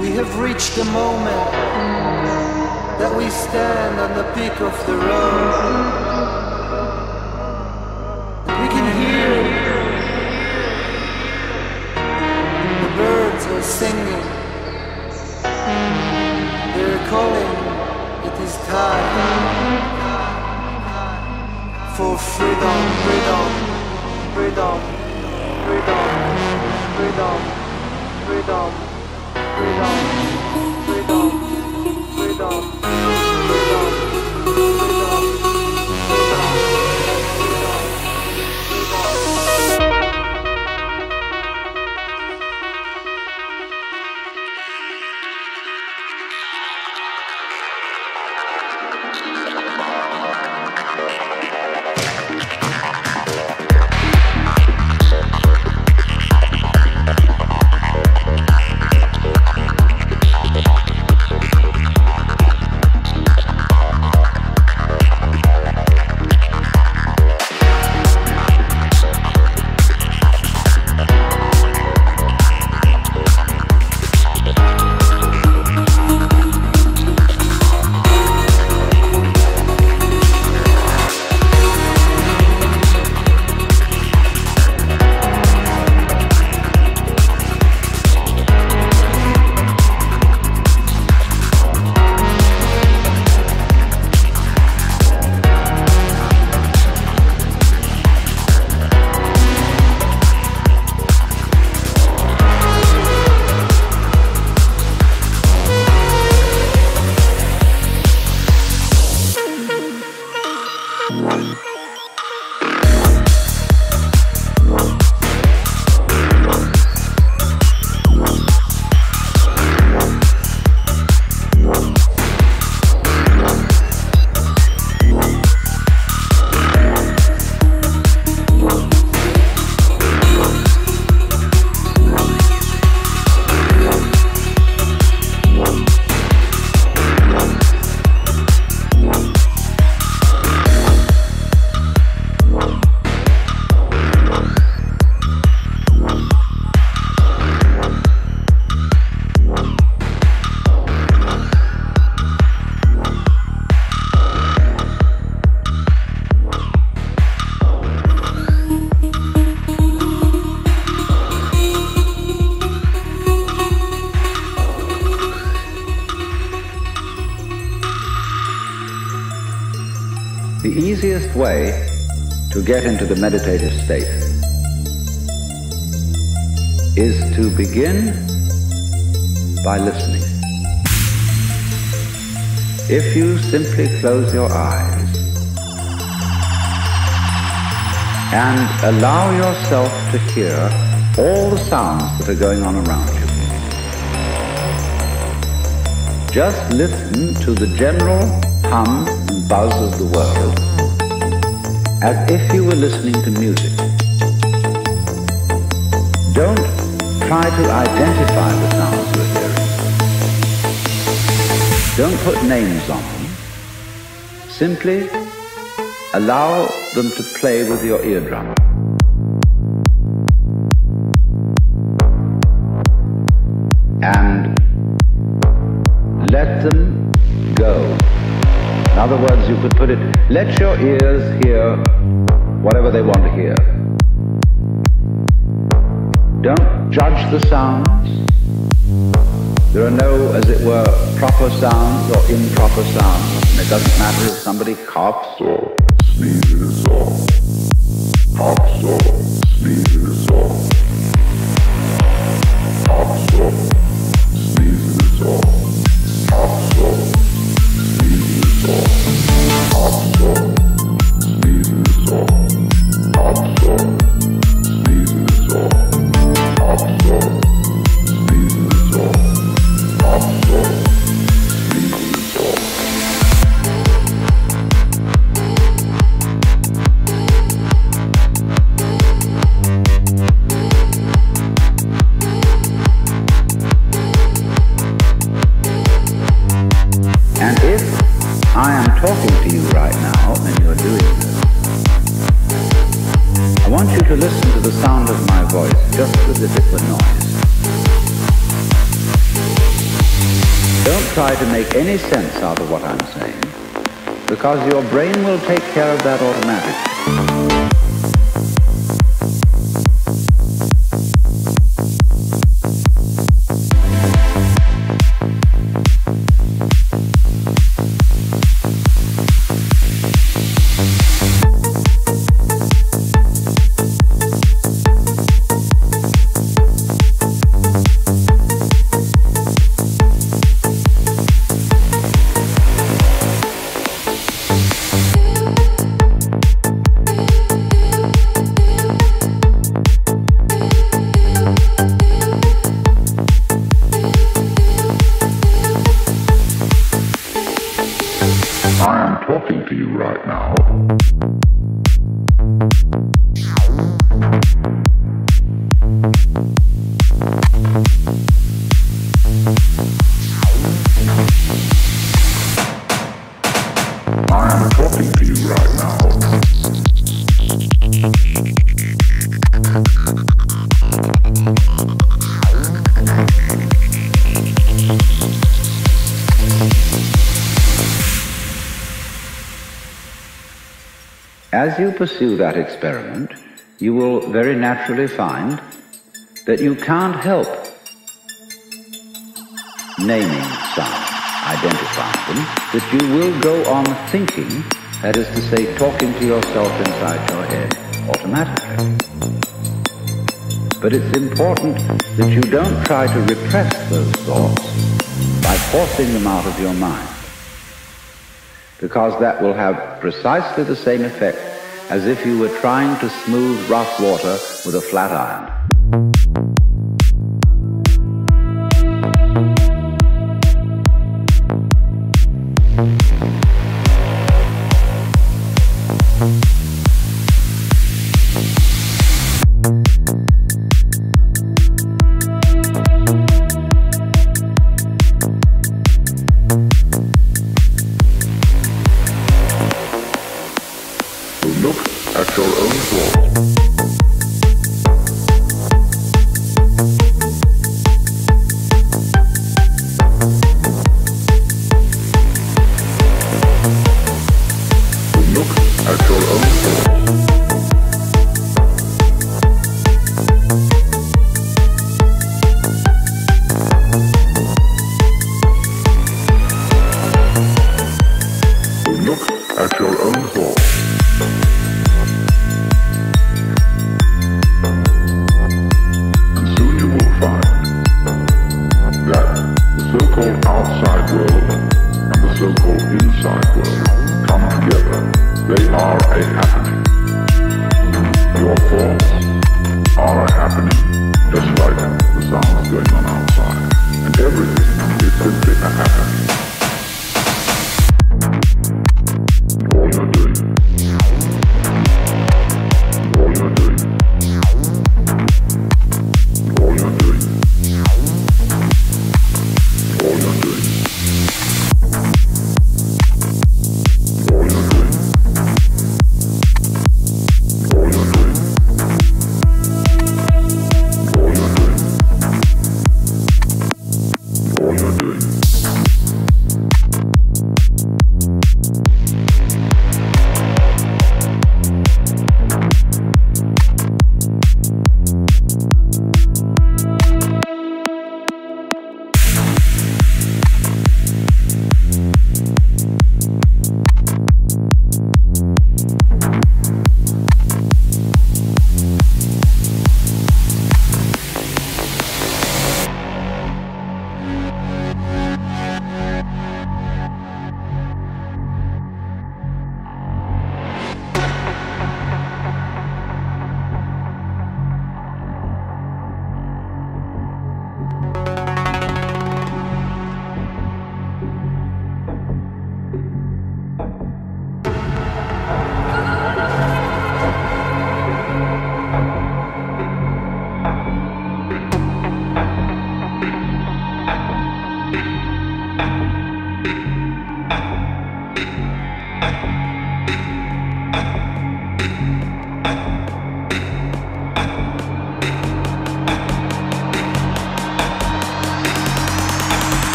We have reached the moment that we stand on the peak of the road. We can hear the birds are singing. They're calling. It is time for freedom, freedom, freedom, freedom, freedom, freedom. Freedom, freedom, freedom, freedom. The easiest way to get into the meditative state is to begin by listening. If you simply close your eyes and allow yourself to hear all the sounds that are going on around you, just listen to the general hum and buzz of the world, as if you were listening to music. Don't try to identify the sounds you're hearing. Don't put names on them. Simply allow them to play with your eardrum. And let them go. In other words, you could put it, let your ears hear whatever they want to hear. Don't judge the sounds. There are no, as it were, proper sounds or improper sounds. And it doesn't matter if somebody coughs or sneezes or coughs or sneezes or coughs or sneezes or coughs or sneezes or try to make any sense out of what I'm saying, because your brain will take care of that automatically. As you pursue that experiment, you will very naturally find that you can't help naming sounds, identifying them, that you will go on thinking, that is to say, talking to yourself inside your head automatically. But it's important that you don't try to repress those thoughts by forcing them out of your mind, because that will have precisely the same effect as if you were trying to smooth rough water with a flat iron.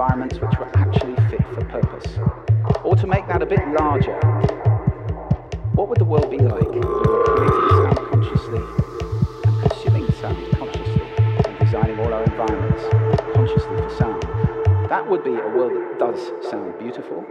environments which were actually fit for purpose. Or to make that a bit larger, what would the world be like if we were creating sound consciously and consuming sound consciously and designing all our environments consciously for sound? That would be a world that does sound beautiful.